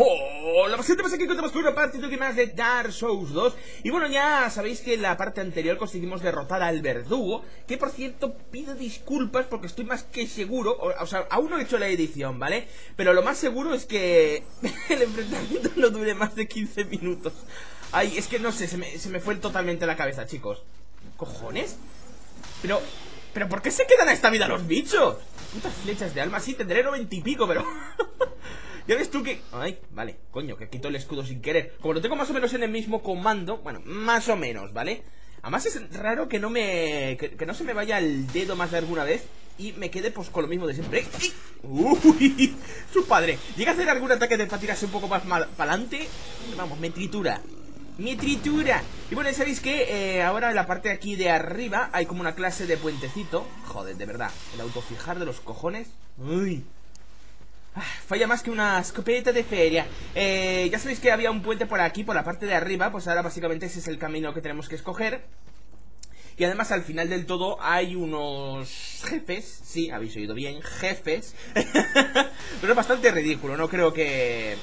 Hola, bastante más, aquí contamos con una partida más de Dark Souls 2. Y bueno, ya sabéis que en la parte anterior conseguimos derrotar al verdugo, que por cierto pido disculpas porque estoy más que seguro, o sea, aún no he hecho la edición, ¿vale? Pero lo más seguro es que el enfrentamiento no dure más de 15 minutos. Ay, es que no sé, se me fue totalmente la cabeza, chicos. ¿Cojones? Pero ¿por qué se quedan a esta vida los bichos? Putas flechas de alma, sí, tendré 90 y pico, pero... ¿Ya ves tú que...? Ay, vale, coño, que quito el escudo sin querer. Como lo tengo más o menos en el mismo comando. Bueno, más o menos, ¿vale? Además es raro que no me... Que no se me vaya el dedo más de alguna vez y me quede pues con lo mismo de siempre. ¡Uy! ¡Su padre! Llega a hacer algún ataque de patiras un poco más para adelante. Vamos, me tritura. ¡Me tritura! Y bueno, sabéis que ahora en la parte de aquí de arriba hay como una clase de puentecito. Joder, de verdad, el autofijar de los cojones. ¡Uy! Falla más que una escopeta de feria. Ya sabéis que había un puente por aquí, por la parte de arriba. Pues ahora básicamente ese es el camino que tenemos que escoger. Y además al final del todo hay unos jefes. Sí, habéis oído bien, jefes. Pero es bastante ridículo. No creo que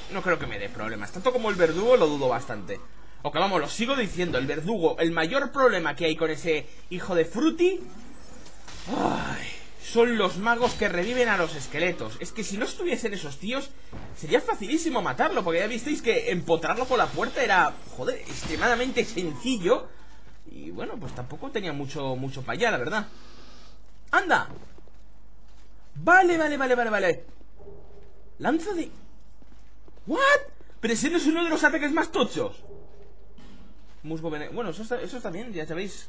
me dé problemas. Tanto como el verdugo lo dudo bastante. Aunque vamos, lo sigo diciendo, el verdugo, el mayor problema que hay con ese hijo de Fruity, ay, son los magos que reviven a los esqueletos. Es que si no estuviesen esos tíos, sería facilísimo matarlo, porque ya visteis que empotrarlo por la puerta era, joder, extremadamente sencillo. Y bueno, pues tampoco tenía mucho para allá, la verdad. ¡Anda! Vale. Lanza de... ¿What? Pero ese no es uno de los ataques más tochos. Musgo veneno... Bueno, eso está bien, ya sabéis...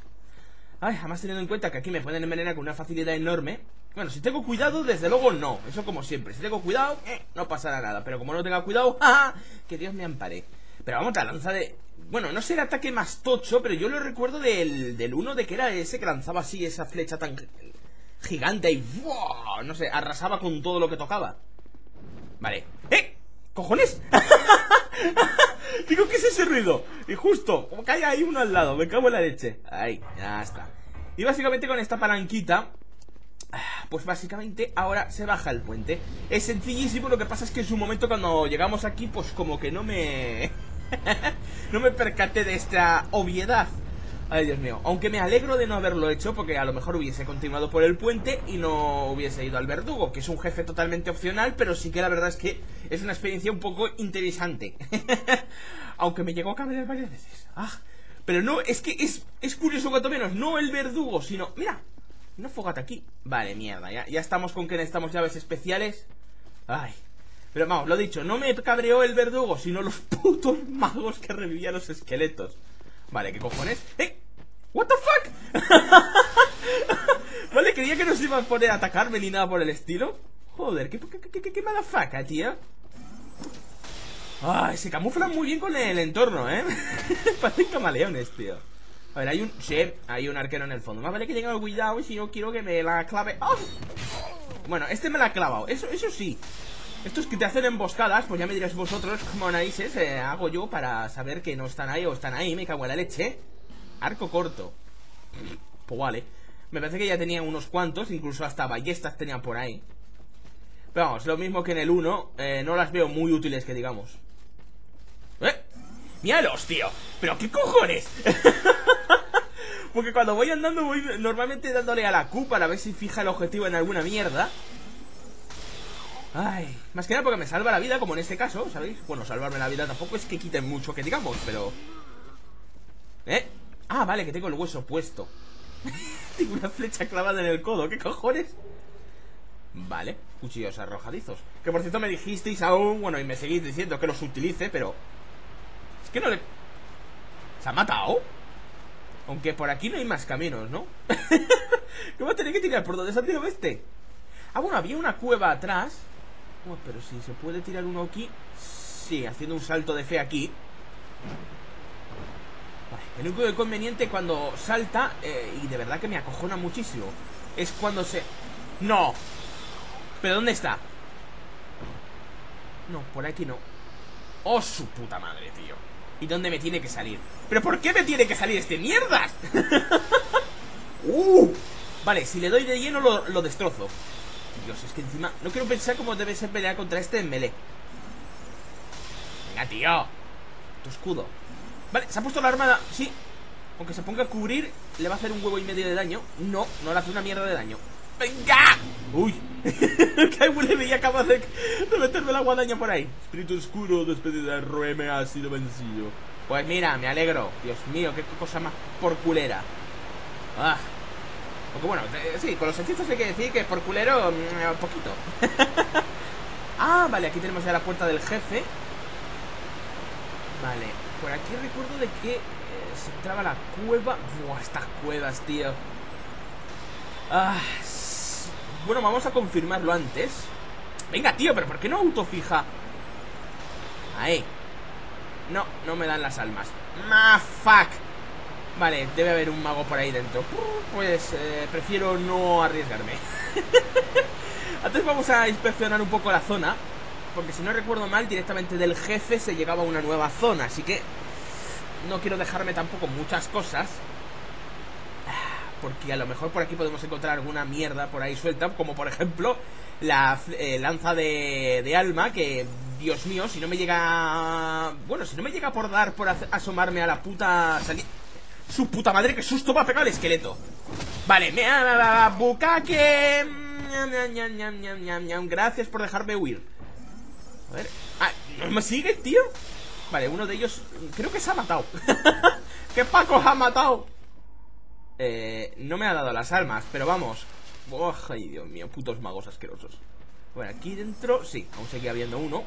Ay, además teniendo en cuenta que aquí me pueden envenenar con una facilidad enorme. Bueno, si tengo cuidado, desde luego no. Eso como siempre, si tengo cuidado, no pasará nada. Pero como no tenga cuidado, ¡ah! Que Dios me ampare. Pero vamos, la lanza de... Bueno, no sé el ataque más tocho, pero yo lo recuerdo del 1, de que era ese que lanzaba así esa flecha tan gigante y... ¡Wow! No sé, arrasaba con todo lo que tocaba. Vale. ¡Eh! ¿Cojones? Digo, ¿qué es ese ruido? Y justo, como cae ahí uno al lado, me cago en la leche. Ahí, ya está. Y básicamente con esta palanquita, pues básicamente ahora se baja el puente. Es sencillísimo, lo que pasa es que en su momento cuando llegamos aquí, pues como que no me percaté de esta obviedad. Ay, Dios mío, aunque me alegro de no haberlo hecho, porque a lo mejor hubiese continuado por el puente y no hubiese ido al verdugo, que es un jefe totalmente opcional, pero sí que la verdad es que es una experiencia un poco interesante. Aunque me llegó a cabrear varias veces. Ah, pero no, es que es curioso cuanto menos. No el verdugo, sino... Mira, una fogata aquí. Vale, mierda, ya estamos con que necesitamos llaves especiales. Ay, pero vamos, lo dicho, no me cabreó el verdugo, sino los putos magos que revivían los esqueletos. Vale, ¿qué cojones? ¡Eh! ¿What the fuck? Vale, creía que no se iba a poner a atacarme ni nada por el estilo. Joder, qué mala faca, tío. Ay, se camuflan muy bien con el entorno, ¿eh? Parecen camaleones, tío. A ver, hay un... Sí, hay un arquero en el fondo. Más vale que tenga cuidado si yo quiero que me la clave... ¡Oh! Bueno, este me la ha clavado, eso sí. Estos que te hacen emboscadas, pues ya me diréis vosotros cómo narices hago yo para saber que no están ahí o están ahí. Me cago en la leche. Arco corto. Pues vale. Me parece que ya tenía unos cuantos, incluso hasta ballestas tenían por ahí. Pero vamos, lo mismo que en el 1, no las veo muy útiles que digamos. ¡Eh! ¡Míralos, tío! ¡Pero qué cojones! Porque cuando voy andando voy normalmente dándole a la Q para ver si fija el objetivo en alguna mierda. Ay, más que nada porque me salva la vida, como en este caso, ¿sabéis? Bueno, salvarme la vida tampoco es que quiten mucho, que digamos, pero... ¿Eh? Ah, vale, que tengo el hueso puesto. Tengo una flecha clavada en el codo, ¿qué cojones? Vale, cuchillos arrojadizos. Que por cierto me dijisteis aún, bueno, y me seguís diciendo que los utilice, pero... Es que no le... ¿Se ha matado? Aunque por aquí no hay más caminos, ¿no? ¿Qué va a tener que tirar por donde se ha tirado este? Ah, bueno, había una cueva atrás. Pero si se puede tirar uno aquí. Sí, haciendo un salto de fe aquí. Vale, el único inconveniente cuando salta, y de verdad que me acojona muchísimo, es cuando se... ¡No! ¿Pero dónde está? No, por aquí no. ¡Oh, su puta madre, tío! ¿Y dónde me tiene que salir? ¿Pero por qué me tiene que salir este mierdas? Vale, si le doy de lleno lo destrozo. Dios, es que encima... No quiero pensar cómo debe ser pelear contra este en melee. Venga, tío. Tu escudo. Vale, se ha puesto la arma. Sí. Aunque se ponga a cubrir, le va a hacer un huevo y medio de daño. No, no le hace una mierda de daño. ¡Venga! ¡Uy! ¡Qué huele! Y acaba de meterme la guadaña por ahí. Espíritu oscuro, despedida. Roeme ha sido vencido. Pues mira, me alegro. Dios mío, qué cosa más por culera. Ah. Porque bueno, sí, con los hechizos hay que decir que por culero, poquito. Ah, vale, aquí tenemos ya la puerta del jefe. Vale, por aquí recuerdo de que se entraba la cueva. Buah, estas cuevas, tío. Ah, bueno, vamos a confirmarlo antes. Venga, tío, pero ¿por qué no autofija? Ahí. No, no me dan las almas. ¡Ma fuck! Vale, debe haber un mago por ahí dentro. Pues prefiero no arriesgarme. Antes vamos a inspeccionar un poco la zona, porque si no recuerdo mal, directamente del jefe se llegaba a una nueva zona. Así que no quiero dejarme tampoco muchas cosas, porque a lo mejor por aquí podemos encontrar alguna mierda por ahí suelta, como por ejemplo la lanza de alma, que Dios mío, si no me llega... Bueno, si no me llega por dar por asomarme a la puta salida... ¡Su puta madre, qué susto va a pegar el esqueleto! Vale, me... ¡Bukake! Gracias por dejarme huir. A ver... ¡Ah! ¿No me sigue, tío? Vale, uno de ellos... Creo que se ha matado. ¡Qué Paco se ha matado! No me ha dado las almas, pero vamos. ¡Ay, Dios mío! Putos magos asquerosos. Bueno, aquí dentro... Sí, aún seguía habiendo uno.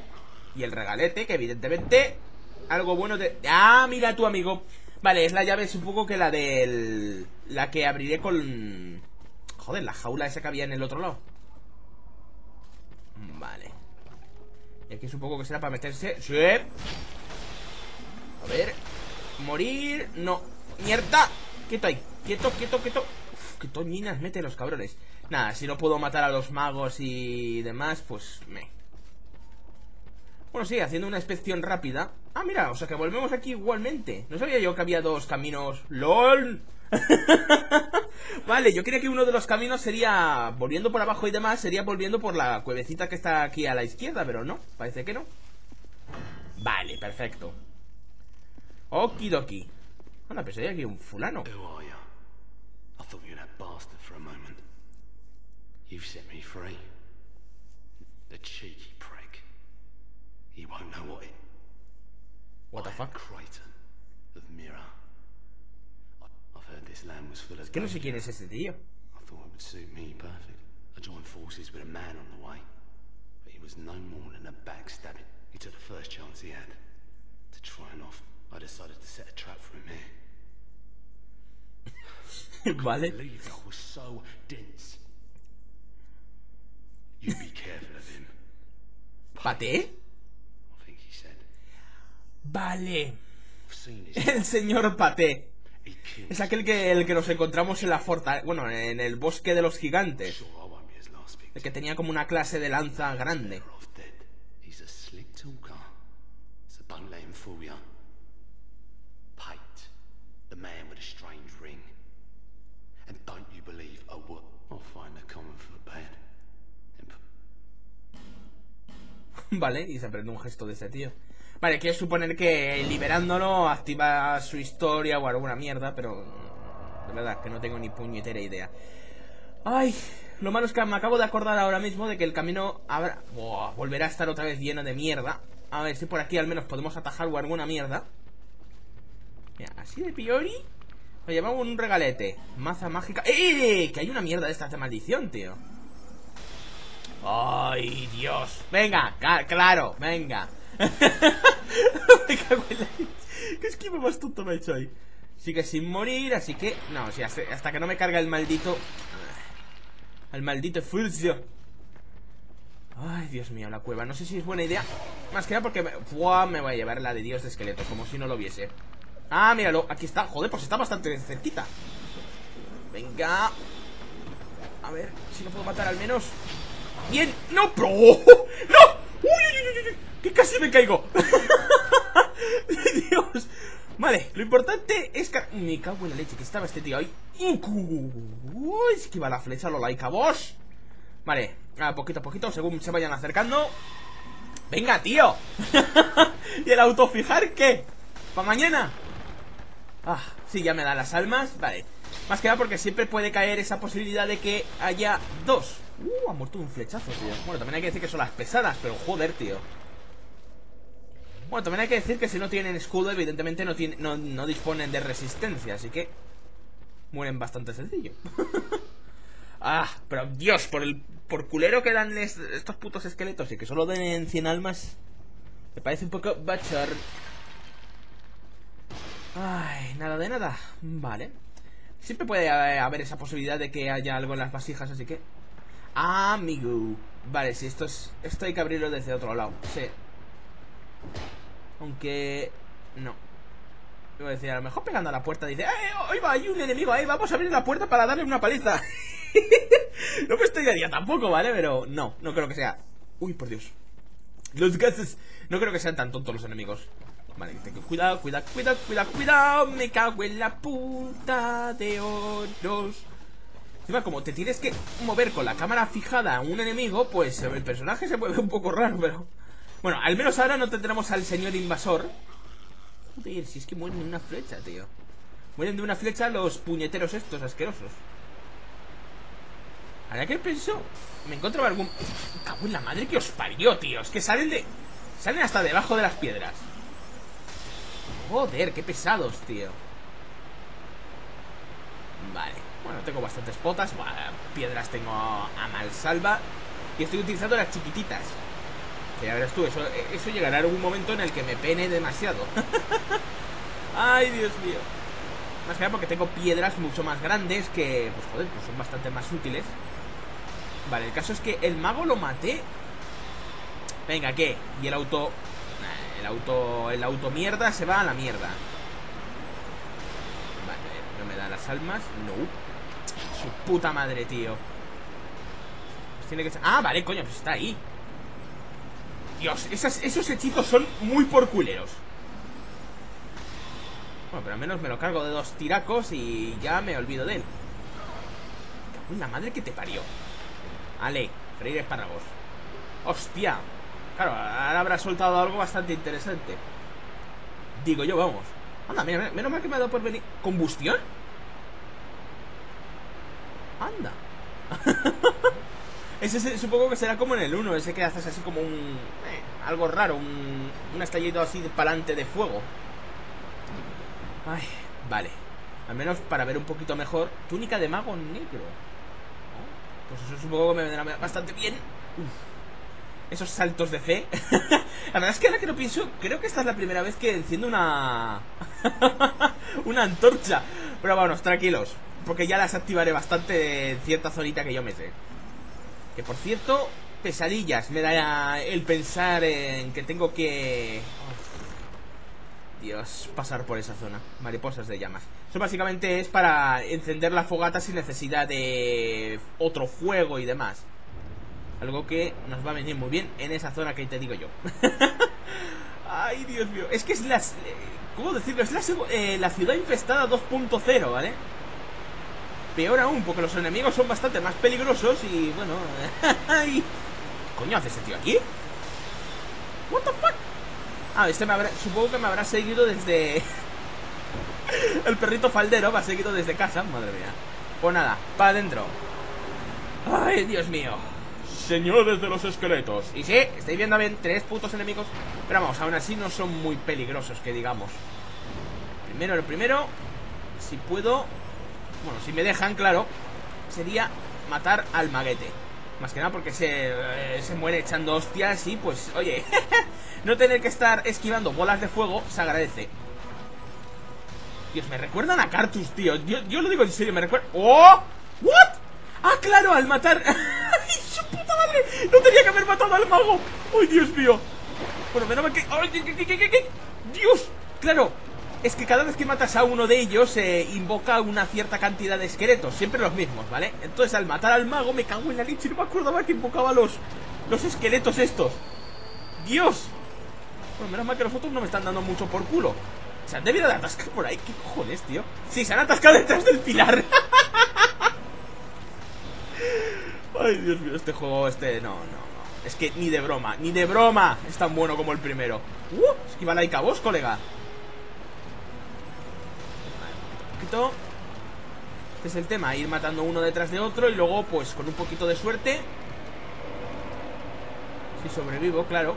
Y el regalete, que evidentemente... Algo bueno de... ¡Ah, mira tu amigo! Vale, es la llave, supongo que la del... La que abriré con... Joder, la jaula esa que había en el otro lado. Vale. Y aquí supongo que será para meterse... ¡Sí! A ver... Morir... No. ¡Mierda! Quieto ahí. Quieto, quieto, quieto. Uf, qué toñinas mete los cabrones. Nada, si no puedo matar a los magos y demás, pues... Bueno, sí, haciendo una inspección rápida. Ah, mira, o sea que volvemos aquí igualmente. No sabía yo que había dos caminos. ¡Lol! Vale, yo creía que uno de los caminos sería volviendo por abajo y demás. Sería volviendo por la cuevecita que está aquí a la izquierda, pero no, parece que no. Vale, perfecto. Okidoki. Bueno, pues hay aquí un fulano. He won't know what it... What the fuck? Creighton of the mirror. I've heard this land was full of... Que no sé quién es ese tío. I thought it would suit me perfect. I joined forces with a man on the way, but he was no more than a backstabbing. He took the first chance he had to try and off. I decided to set a trap for him here. Vale. I believe I was so dense. You be careful of him. Pate. Vale. El señor Pate. Es aquel que nos encontramos en la fortaleza. Bueno, en el bosque de los gigantes. El que tenía como una clase de lanza grande. Vale, y se aprende un gesto de ese tío. Vale, quiero suponer que liberándolo activa su historia o alguna mierda, pero de verdad que no tengo ni puñetera idea. Ay, lo malo es que me acabo de acordar ahora mismo de que el camino habrá... Buah, volverá a estar otra vez lleno de mierda. A ver si por aquí al menos podemos atajar o alguna mierda. Mira, así de piori. Lo llevamos un regalete. Maza mágica. ¡Eh! Que hay una mierda de estas de maldición, tío. ¡Ay, Dios! Venga, claro, venga. Me cago en la... ¿Qué esquiva más tonto me he hecho ahí? Sigue sin morir, así que... No, o sea, hasta que no me carga el maldito... El maldito Fulcio. Ay, Dios mío, la cueva. No sé si es buena idea. Más que nada porque... Buah, me voy a llevar la de Dios de esqueletos, como si no lo viese. Ah, míralo, aquí está. Joder, pues está bastante cerquita. Venga. A ver, si lo puedo matar al menos. Bien. ¡No, bro! ¡No! ¡Uy! ¡Que casi me caigo! Dios. Vale, lo importante es que... Me cago en la leche, que estaba este tío ahí. Uy, esquiva la flecha, lo like a vos. Vale, a poquito según se vayan acercando. Venga, tío. ¿Y el autofijar qué? ¿Para mañana? Ah, sí, ya me da las almas. Vale. Más que nada porque siempre puede caer esa posibilidad de que haya dos. Ha muerto un flechazo, tío. Bueno, también hay que decir que son las pesadas, pero joder, tío. Bueno, también hay que decir que si no tienen escudo, evidentemente no disponen de resistencia, así que mueren bastante sencillo. Ah, pero Dios, por culero que dan estos putos esqueletos y que solo den 100 almas. Me parece un poco bachar. Ay, nada de nada. Vale. Siempre puede haber esa posibilidad de que haya algo en las vasijas, así que... amigo. Vale, si esto hay que abrirlo desde otro lado. Sí. Aunque... no. Iba a decir, a lo mejor pegando a la puerta dice... ¡Ay, va! Hay un enemigo ahí. Vamos a abrir la puerta para darle una paliza. No me estoy de día tampoco, ¿vale? Pero no, no creo que sea... Uy, por Dios. Los gases... No creo que sean tan tontos los enemigos. Vale, tengo cuidado, cuidado, cuidado, cuidado, cuidado. Me cago en la puta de oros. Encima, como te tienes que mover con la cámara fijada a un enemigo, pues el personaje se mueve un poco raro, pero... bueno, al menos ahora no tendremos al señor invasor. Joder, si es que mueren de una flecha, tío. Mueren de una flecha los puñeteros estos asquerosos. ¿Ahora qué pienso? Me encuentro algún... me cago en la madre que os parió, tío. Es que salen de... salen hasta debajo de las piedras. Joder, qué pesados, tío. Vale, bueno, tengo bastantes potas. Bueno, piedras tengo a mal salva. Y estoy utilizando las chiquititas. Que ya verás tú, eso llegará algún momento en el que me pene demasiado. Ay, Dios mío. Más que nada porque tengo piedras mucho más grandes que, pues joder, pues son bastante más útiles. Vale, el caso es que el mago lo maté. Venga, ¿qué? Y el auto... El auto mierda se va a la mierda. Vale, no me da las almas. No. Su puta madre, tío. Pues tiene que... ah, vale, coño, pues está ahí. Dios, esos hechizos son muy por culeros. Bueno, pero al menos me lo cargo de dos tiracos y ya me olvido de él. Uy, la madre que te parió. Ale, freír espárragos. Hostia. Claro, ahora habrá soltado algo bastante interesante. Digo yo, vamos. Anda, mira, menos mal que me ha dado por venir. ¿Combustión? Anda. Ese supongo que será como en el 1. Ese que haces así como un... algo raro. Un estallito así para adelante de fuego. Ay, vale. Al menos para ver un poquito mejor. Túnica de mago negro. Pues eso supongo que me vendrá bastante bien. Uf. Esos saltos de fe. La verdad es que ahora que lo pienso, creo que esta es la primera vez que enciendo una... una antorcha. Pero vamos, tranquilos, porque ya las activaré bastante en cierta zonita que yo me sé. Que por cierto, pesadillas me da el pensar en que tengo que... Dios, pasar por esa zona. Mariposas de llamas. Eso básicamente es para encender la fogata sin necesidad de otro fuego y demás. Algo que nos va a venir muy bien en esa zona que te digo yo. Ay, Dios mío. Es que es la... ¿cómo decirlo? Es la ciudad infestada 2.0, ¿vale? Peor aún, porque los enemigos son bastante más peligrosos y, bueno... ¿qué coño hace ese tío aquí? ¿What the fuck? Ah, este me habrá... supongo que me habrá seguido desde... el perrito faldero me ha seguido desde casa. Madre mía. Pues nada, para adentro. Ay, Dios mío. Señores de los esqueletos. Y sí, estáis viendo bien, tres putos enemigos. Pero vamos, aún así no son muy peligrosos, que digamos. Primero, lo primero, si puedo... bueno, si me dejan, claro, sería matar al maguete. Más que nada porque se muere echando hostias y pues, oye, no tener que estar esquivando bolas de fuego se agradece. Dios, me recuerdan a Cartus, tío. Yo lo digo en serio, me recuerda... ¡oh! ¿What? ¡Ah, claro! Al matar... ¡su puta madre! ¡No tenía que haber matado al mago! ¡Ay, Dios mío! Bueno, menos mal que... ¡ay, Dios! Claro, es que cada vez que matas a uno de ellos invoca una cierta cantidad de esqueletos. Siempre los mismos, ¿vale? Entonces al matar al mago me cago en la leche. No me acordaba que invocaba los esqueletos estos. ¡Dios! Bueno, menos mal que los otros no me están dando mucho por culo. Se han debido de atascar por ahí. ¿Qué cojones, tío? Sí, se han atascado detrás del pilar. ¡Ay, Dios mío! Este juego, no. Es que ni de broma, ni de broma es tan bueno como el primero. Esquiva la Ica vos, colega. Un poquito. Este es el tema, ir matando uno detrás de otro y luego, pues, con un poquito de suerte. Si sobrevivo, claro.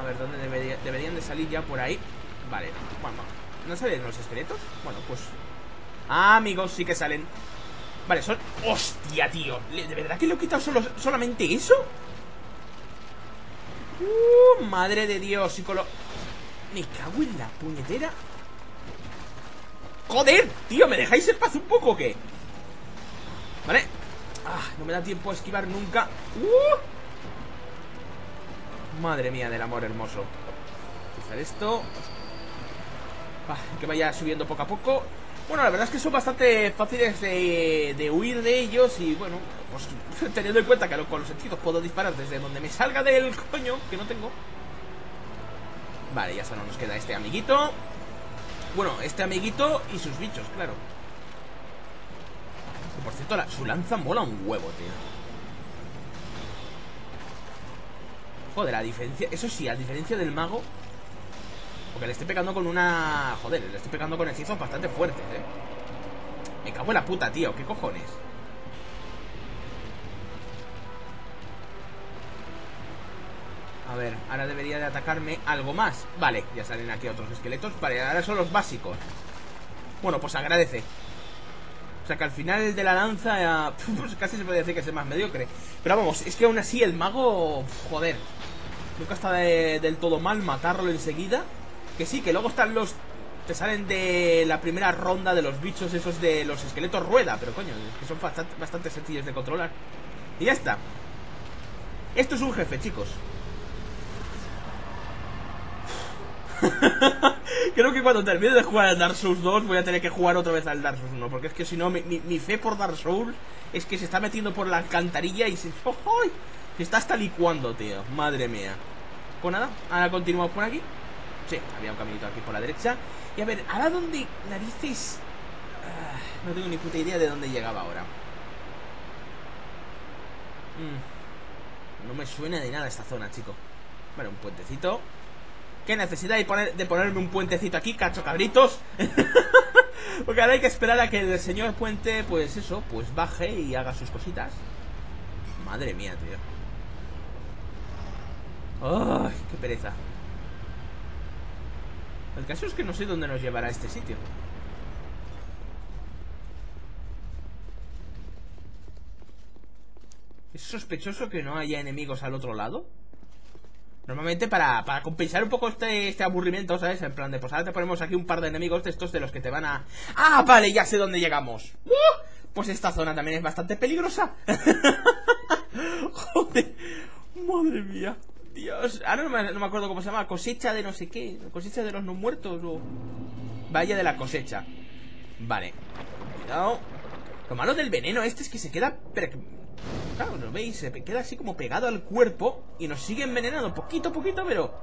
A ver, ¿dónde deberían de salir ya? Por ahí. Vale, bueno. ¿No salen los esqueletos? Bueno, pues... Ah, amigos, sí que salen. Vale, son... ¡Hostia, tío! ¿De verdad que le he quitado solamente eso? Madre de Dios, me cago en la puñetera. Joder, tío, ¿me dejáis en paz un poco o qué? Vale. Ah, no me da tiempo a esquivar nunca. Madre mía del amor hermoso. Hacer esto. Que vaya subiendo poco a poco. Bueno, la verdad es que son bastante fáciles de huir de ellos. Y bueno, pues teniendo en cuenta que con los sentidos puedo disparar desde donde me salga del coño, que no tengo. Vale, ya solo nos queda este amiguito. Bueno, este amiguito y sus bichos, claro. Que por cierto, su lanza mola un huevo, tío. Joder, a diferencia... Eso sí, a diferencia del mago... Porque le estoy pegando con una... Joder, le estoy pegando con hechizos bastante fuertes, Me cago en la puta, tío. ¿Qué cojones? A ver, ahora debería de atacarme algo más. Vale, ya salen aquí otros esqueletos. Vale, ahora son los básicos. Bueno, pues agradece. O sea que al final el de la lanza... Pues casi se puede decir que es el más mediocre. Pero vamos, es que aún así el mago... Joder, nunca está del todo mal matarlo enseguida. Que sí, que luego están los... Te salen de la primera ronda de los bichos esos de los esqueletos rueda. Pero coño, es que son bastante sencillos de controlar. Y ya está. Esto es un jefe, chicos. Creo que cuando termine de jugar al Dark Souls 2 voy a tener que jugar otra vez al Dark Souls 1. Porque es que si no, mi fe por Dark Souls es que se está metiendo por la alcantarilla y se... ¡Oh, oh! Se está hasta licuando, tío. Madre mía. Pues nada, ahora continuamos por aquí. Sí, había un caminito aquí por la derecha. Y a ver, ¿ahora dónde narices? No tengo ni puta idea de dónde llegaba ahora. No me suena de nada esta zona, chico. Vale, un puentecito. ¿Qué necesidad de ponerme un puentecito aquí, cacho cabritos? Porque ahora hay que esperar a que el señor puente, pues eso, pues baje y haga sus cositas. Madre mía, tío. ¡Ay, qué pereza! El caso es que no sé dónde nos llevará este sitio. Es sospechoso que no haya enemigos al otro lado. Normalmente para compensar un poco este aburrimiento, ¿sabes? En plan de, pues ahora te ponemos aquí un par de enemigos de estos de los que te van a... ¡Ah, vale! Ya sé dónde llegamos. Pues esta zona también es bastante peligrosa. Joder. Madre mía. Dios. Ahora no me acuerdo cómo se llama. Cosecha de no sé qué. Cosecha de los no muertos o... Valla de la cosecha. Vale. Cuidado. Lo malo del veneno este es que se queda... Claro, ¿lo veis? Se queda así como pegado al cuerpo y nos sigue envenenando, poquito a poquito, pero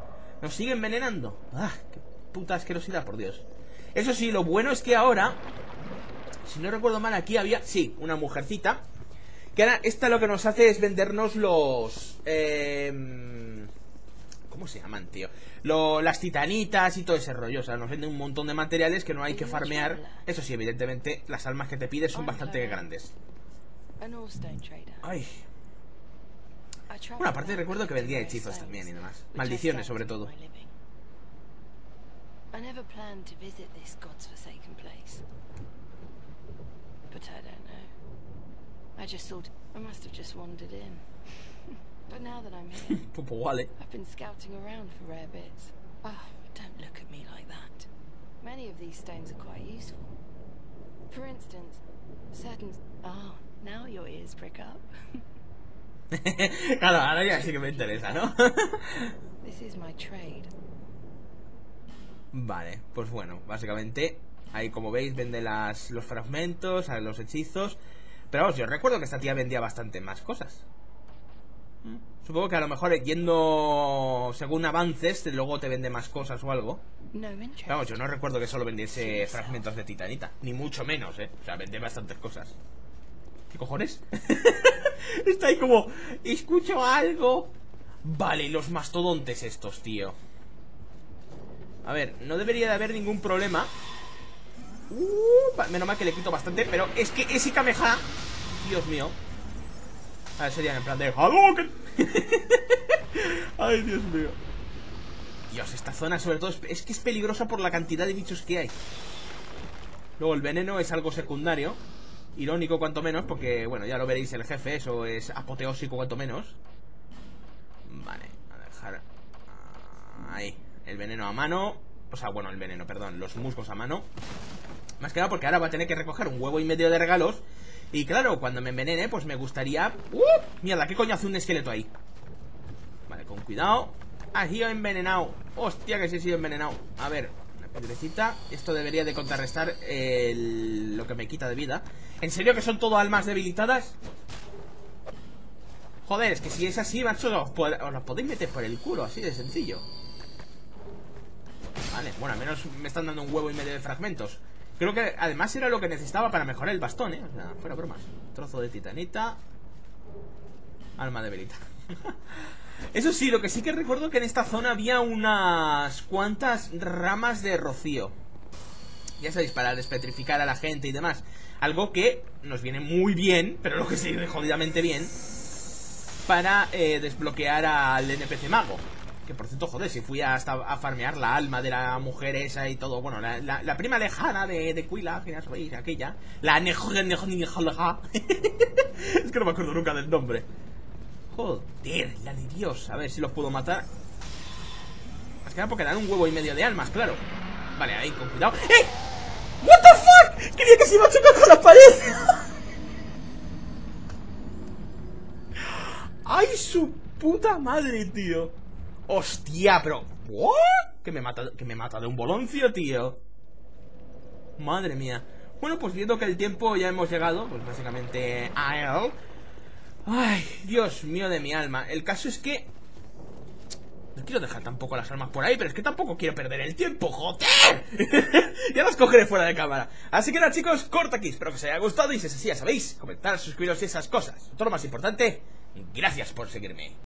nos sigue envenenando. ¡Ah! ¡Qué puta asquerosidad, por Dios! Eso sí, lo bueno es que ahora, si no recuerdo mal, aquí había, sí, una mujercita. Que ahora, esta lo que nos hace es vendernos los... ¿Cómo se llaman, tío? Las titanitas y todo ese rollo. O sea, nos venden un montón de materiales que no hay que farmear. Eso sí, evidentemente, las almas que te pides son bastante grandes. Ay. Bueno, aparte recuerdo que vendía hechizos también y demás. Maldiciones, sobre todo. Popo Wale. Now your ears prick up. Claro, ahora ya sí que me interesa, ¿no? This is my trade. Vale, pues bueno, básicamente ahí como veis vende los fragmentos, los hechizos. Pero vamos, yo recuerdo que esta tía vendía bastante más cosas. Supongo que a lo mejor yendo según avances, luego te vende más cosas o algo. Vamos, yo no recuerdo que solo vendiese fragmentos de titanita, ni mucho menos, O sea, vendía bastantes cosas. ¿Qué cojones? Está ahí como, escucho algo. Vale, los mastodontes estos, tío. A ver, no debería de haber ningún problema. Menos mal que le quito bastante. Pero es que ese Kameha, Dios mío. A ver, serían en plan de Hadouken. Ay, Dios mío. Dios, esta zona sobre todo es que es peligrosa por la cantidad de bichos que hay. Luego el veneno es algo secundario. Irónico cuanto menos, porque, bueno, ya lo veréis el jefe. Eso es apoteósico cuanto menos. Vale, a dejar ahí, el veneno a mano. O sea, bueno, el veneno, perdón, los musgos a mano. Más que nada porque ahora va a tener que recoger un huevo y medio de regalos. Y claro, cuando me envenene, pues me gustaría... Mierda, ¿qué coño hace un esqueleto ahí? Vale, con cuidado. Ha sido envenenado. Hostia, que sí he sido envenenado. A ver, una piedrecita. Esto debería de contrarrestar lo que me quita de vida. ¿En serio que son todo almas debilitadas? Joder, es que si es así, macho, os las podéis meter por el culo. Así de sencillo. Vale, bueno, al menos me están dando un huevo y medio de fragmentos. Creo que además era lo que necesitaba para mejorar el bastón, ¿eh? O sea, fuera bromas. Trozo de titanita. Alma debilita. Eso sí, lo que sí que recuerdo que en esta zona había unas cuantas ramas de rocío. Ya sabéis, para despetrificar a la gente y demás. Algo que nos viene muy bien, pero lo que sí viene jodidamente bien, para desbloquear al NPC mago. Que por cierto, joder, si fui hasta a farmear la alma de la mujer esa y todo. Bueno, la prima lejana de Quila, que ya sabéis, aquella. La neja. Es que no me acuerdo nunca del nombre. Joder, la de Dios. A ver si los puedo matar. Más que nada porque dan un huevo y medio de almas, claro. Vale, ahí, con cuidado. ¡Eh! ¡What the fuck! Quería que se iba a chocar con la pared. ¡Ay, su puta madre, tío! Hostia, pero... ¿What? Que me mata de un boloncio, tío. Madre mía. Bueno, pues viendo que el tiempo ya hemos llegado, pues básicamente... Ay, Dios mío de mi alma. El caso es que... No quiero dejar tampoco las armas por ahí, pero es que tampoco quiero perder el tiempo, joder. Ya las cogeré fuera de cámara. Así que nada, chicos, corta aquí. Espero que os haya gustado y si es así, ya sabéis, comentar, suscribiros y esas cosas. Todo lo más importante, gracias por seguirme.